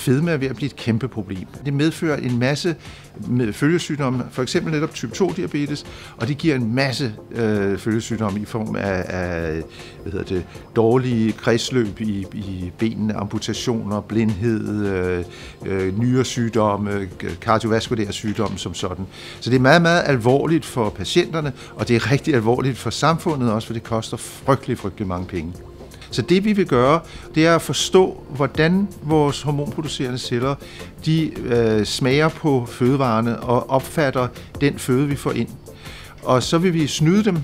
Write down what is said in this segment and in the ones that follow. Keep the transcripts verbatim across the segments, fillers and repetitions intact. fedme er ved at blive et kæmpe problem. Det medfører en masse følgesygdomme, for eksempel netop type to diabetes, og det giver en masse øh, følgesygdomme i form af, af hvad hedder det, dårlige kredsløb i, i benene, amputationer, blindhed, øh, øh, nyresygdomme, kardiovaskulære sygdomme som sådan. Så det er meget, meget alvorligt for patienterne, og det er rigtig alvorligt for samfundet også, for det koster frygtelig, frygtelig mange penge. Så det vi vil gøre, det er at forstå, hvordan vores hormonproducerende celler de øh, smager på fødevarene og opfatter den føde, vi får ind. Og så vil vi snyde dem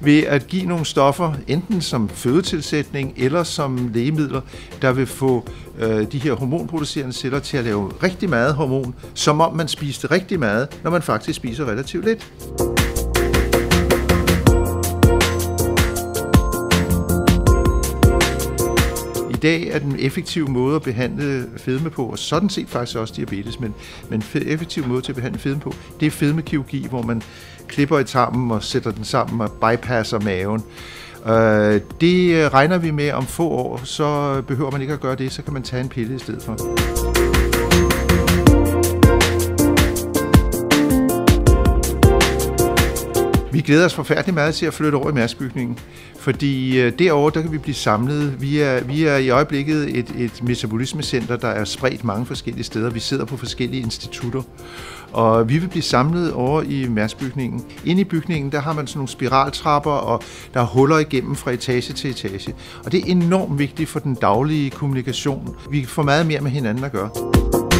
ved at give nogle stoffer, enten som fødetilsætning eller som lægemidler, der vil få øh, de her hormonproducerende celler til at lave rigtig meget hormon, som om man spiste rigtig meget, når man faktisk spiser relativt lidt. I dag er den effektive måde at behandle fedme på, og sådan set faktisk også diabetes, men en effektiv måde til at behandle fedme på, det er fedmekirurgi, hvor man klipper i tarmen og sætter den sammen og bypasser maven. Det regner vi med om få år, så behøver man ikke at gøre det, så kan man tage en pille i stedet for. Vi glæder os forfærdeligt meget til at flytte over i Mærskbygningen, fordi derovre der kan vi blive samlet. Vi er, vi er i øjeblikket et, et metabolismecenter, der er spredt mange forskellige steder. Vi sidder på forskellige institutter, og vi vil blive samlet over i Mærskbygningen. Inde i bygningen der har man sådan nogle spiraltrapper, og der er huller igennem fra etage til etage. Og det er enormt vigtigt for den daglige kommunikation. Vi får meget mere med hinanden at gøre.